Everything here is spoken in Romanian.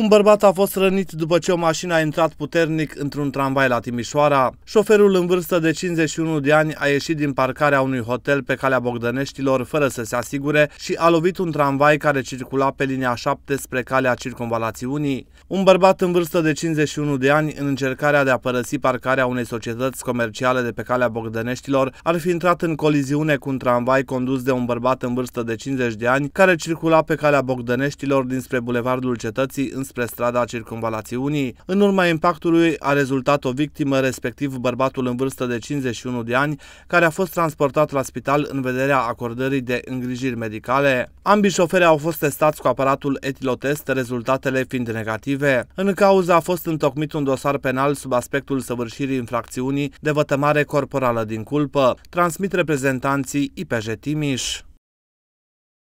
Un bărbat a fost rănit după ce o mașină a intrat puternic într-un tramvai la Timișoara. Șoferul în vârstă de 51 de ani a ieșit din parcarea unui hotel pe Calea Bogdaneștilor fără să se asigure și a lovit un tramvai care circula pe linia 7 spre Calea Circumvalațiunii. Un bărbat în vârstă de 51 de ani, în încercarea de a părăsi parcarea unei societăți comerciale de pe Calea Bogdaneștilor, ar fi intrat în coliziune cu un tramvai condus de un bărbat în vârstă de 50 de ani care circula pe Calea Bogdaneștilor dinspre Bulevardul Cetății înspre strada Circumvalațiunii. În urma impactului a rezultat o victimă, respectiv bărbatul în vârstă de 51 de ani, care a fost transportat la spital în vederea acordării de îngrijiri medicale. Ambii șoferi au fost testați cu aparatul etilotest, rezultatele fiind negative. În cauză a fost întocmit un dosar penal sub aspectul săvârșirii infracțiunii de vătămare corporală din culpă, transmit reprezentanții IPJ Timiș.